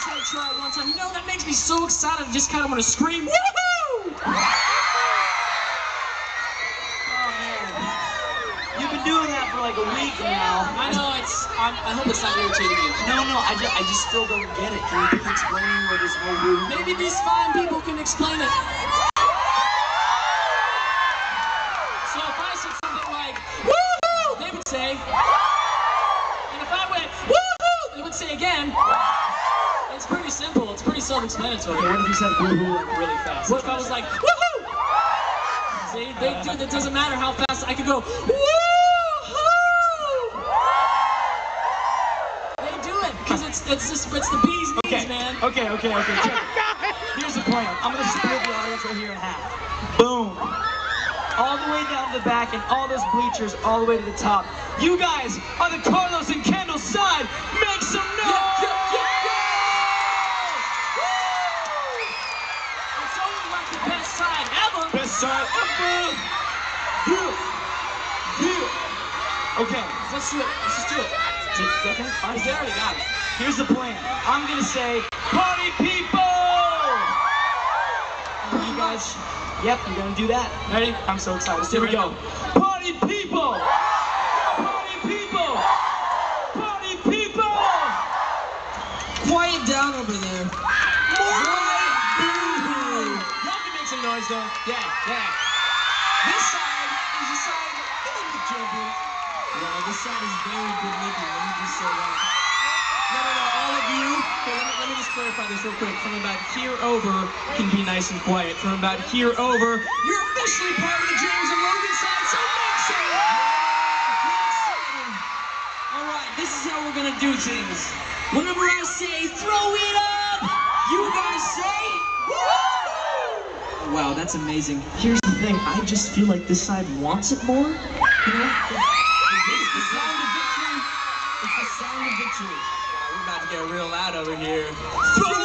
just had to try it one time. You know, that makes me so excited, I just kind of want to scream, woohoo! Oh, man. You've been doing that for like a week now. I know, I hope it's not irritating you. No, I just still don't get it. Can you keep explaining what this whole room? Maybe these fine people can explain it. So if I said something like, woohoo! They would say, and if I went, woohoo! They would say again. It's pretty simple. It's pretty self-explanatory. Okay, what if you said woohoo like really fast? What if I was like woohoo? See, it doesn't matter how fast I could go. Woohoo! They do it because it's the bee's knees, okay. Man. Okay. Check. Oh my God. Here's the point. I'm gonna split the audience right here in half. Boom. All the way down the back and all those bleachers all the way to the top. You guys are the Carlos and Kendall side. Make some noise. Okay, let's do it. Let's just do it. They already got it. Here's the plan. I'm gonna say, party people! And you guys, yep, you're gonna do that. Ready? I'm so excited. Here we go. Party people! Party people! Party people! Quiet down over there. Y'all can make some noise though. Yeah. This side is the side that yeah, this side is very good looking, let me just say that. No, all of you, okay, let me just clarify this real quick. From about here over, can be nice and quiet. From about here over, you're officially part of the James and Logan side, so make some noise! All right, this is how we're gonna do things. Whenever I say, throw it up, you guys say, woo! Wow, that's amazing. Here's the thing, I just feel like this side wants it more, you know? It's the sound of victory. We're about to get real loud over here.